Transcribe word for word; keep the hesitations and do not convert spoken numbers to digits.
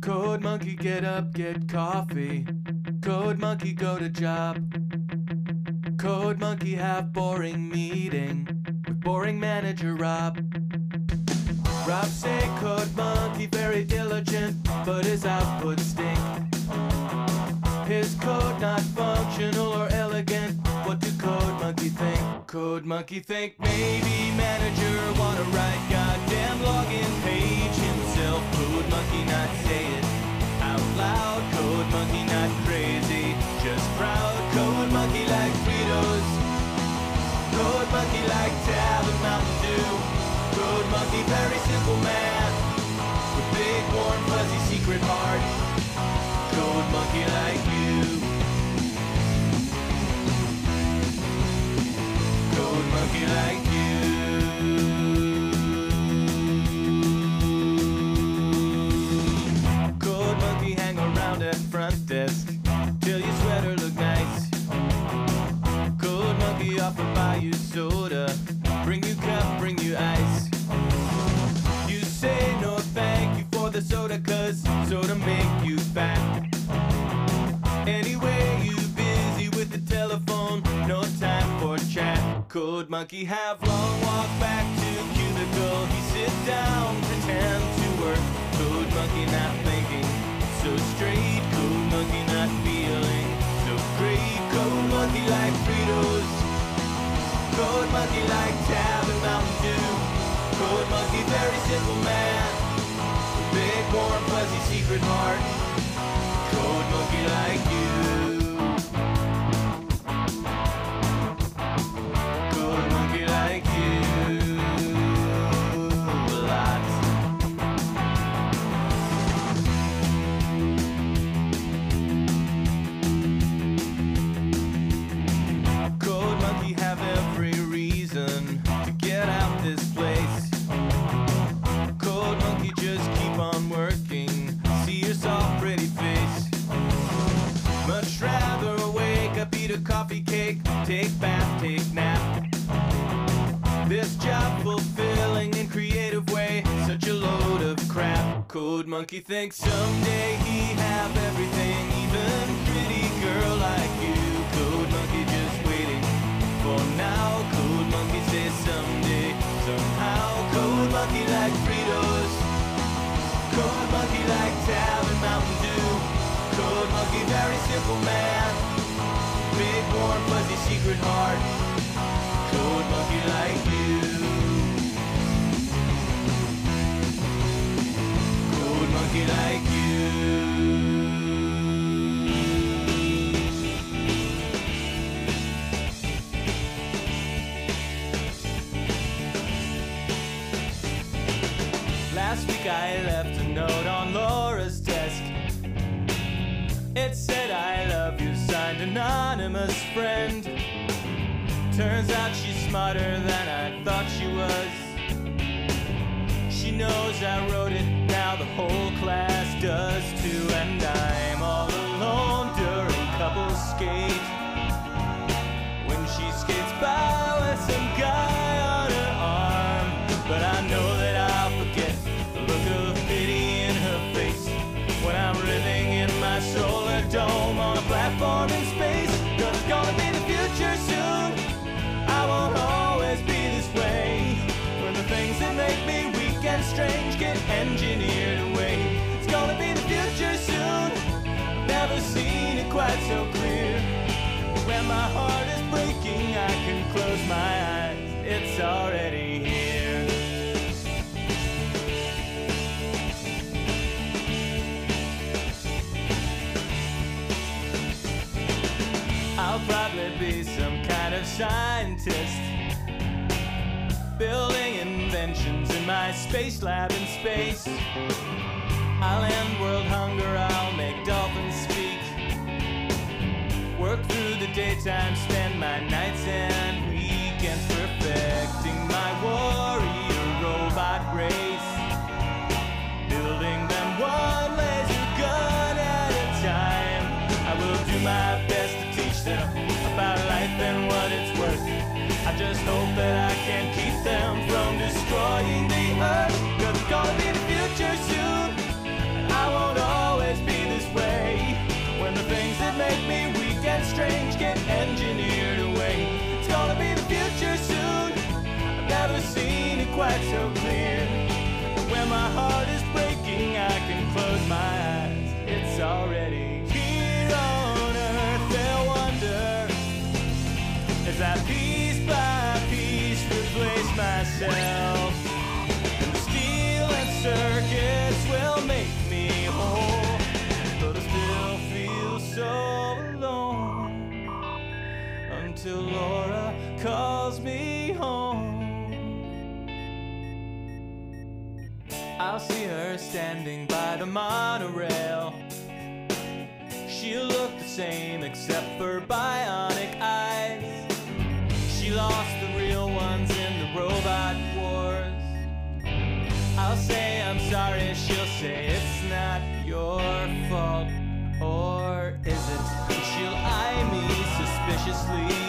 Code monkey, get up, get coffee. Code monkey, go to job. Code monkey, have boring meeting with boring manager Rob. Rob say code monkey very diligent, but his output stink. His code not functional or elegant. What do code monkey think? Code monkey think maybe manager wanna write goddamn login page himself. Code monkey not say it out loud. Code monkey not crazy, just proud. Code monkey like Fritos. Code monkey like Tab and Mountain Dew. Code monkey very simple man with big warm fuzzy secret heart. Code monkey like you. Code monkey like you. Code monkey hang around at front desk till your sweater look nice. Code monkey offer buy you soda, bring you cup, bring you ice. You say no thank you for the soda, cause soda make you fat. Anyway, you busy with the telephone, no time for chat. Code monkey have long walk back to cubicle. He sit down, pretend to work. Code monkey not thinking, so straight. Code monkey not feeling so great. Code monkey like Fritos. Code monkey like Tab and Mountain Dew. Code monkey very simple man, big warm fuzzy secret heart. Code monkey like you. Code monkey like you. A lot. Have every reason to get out this place. Code monkey just keep on working, see your soft pretty face. Much rather wake up, eat a coffee cake, take bath, take nap. This job fulfilling in creative way, such a load of crap. Code monkey thinks someday he have everything, even pretty girl like you. Code monkey just waiting for now. Code monkey says someday, somehow. Code monkey like Fritos. Code monkey like Tab and Mountain Dew. Code monkey very simple man, big warm fuzzy secret heart. Code monkey like you. Code monkey like you. Last week I left a note on Laura's desk. It said I love you, signed anonymous friend. Turns out she's smarter than I thought she was. She knows I wrote it, now the whole class does too. And I'm all alone during couple skate, when she skates by with some guy on her arm. But I know that I'll forget the look of pity in her face when I'm living in my solar dome on a platform in space. Cause it's gonna be the future soon. I won't always be this way. When the things that make me weak and strange get engineered away. It's gonna be the future soon. I've never seen it quite so clear. When my heart is breaking, I can close my eyes. It's already here. I'll probably be some kind of scientist, building inventions in my space lab in space. I'll end world hunger, I'll make dolphins speak, work through the daytime, spend my nights and weekends perfecting my warrior robot race, building them one laser gun at a time. I will do my best to about life and what it's worth. I just hope that I can keep them from destroying the earth. Cause it's gonna be the future soon. I won't myself, and the steel and circuits will make me whole, but I still feel so alone until Laura calls me home. I'll see her standing by the monorail. She'll look the same except for bionic eyes. She lost the real ones in the robot wars. I'll say I'm sorry, she'll say it's not your fault, or is it? And she'll eye me suspiciously.